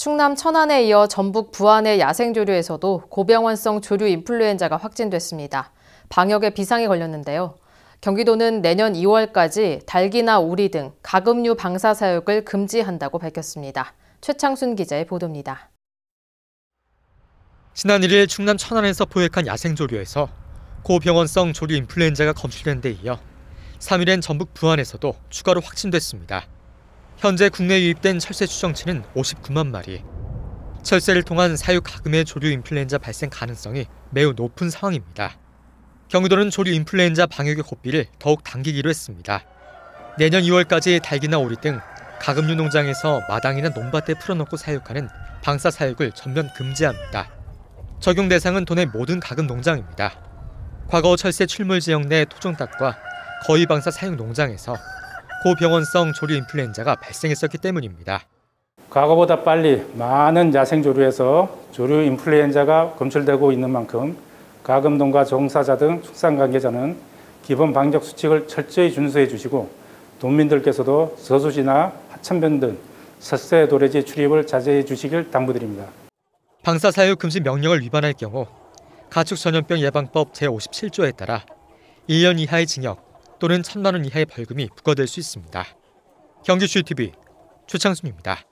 충남 천안에 이어 전북 부안의 야생조류에서도 고병원성 조류 인플루엔자가 확진됐습니다. 방역에 비상이 걸렸는데요. 경기도는 내년 2월까지 닭이나 오리 등 가금류 방사 사육을 금지한다고 밝혔습니다. 최창순 기자의 보도입니다. 지난 1일 충남 천안에서 포획한 야생조류에서 고병원성 조류 인플루엔자가 검출된 데 이어 3일엔 전북 부안에서도 추가로 확진됐습니다. 현재 국내에 유입된 철새 추정치는 59만 마리. 철새를 통한 사육 가금의 조류 인플루엔자 발생 가능성이 매우 높은 상황입니다. 경기도는 조류 인플루엔자 방역의 고삐를 더욱 당기기로 했습니다. 내년 2월까지 닭이나 오리 등 가금류 농장에서 마당이나 논밭에 풀어놓고 사육하는 방사 사육을 전면 금지합니다. 적용 대상은 도내 모든 가금 농장입니다. 과거 철새 출몰 지역 내 토종닭과 거위 방사 사육 농장에서 고병원성 조류 인플루엔자가 발생했었기 때문입니다. 과거보다 빨리 많은 야생조류에서 조류 인플루엔자가 검출되고 있는 만큼 가금농가 종사자 등 축산 관계자는 기본 방역 수칙을 철저히 준수해 주시고 도민들께서도 저수지나 하천변 등 철새 도래지 출입을 자제해 주시길 당부드립니다. 방사 사육 금지 명령을 위반할 경우 가축전염병예방법 제57조에 따라 1년 이하의 징역 또는 1,000만 원 이하의 벌금이 부과될 수 있습니다. 경기 GTV 최창순입니다.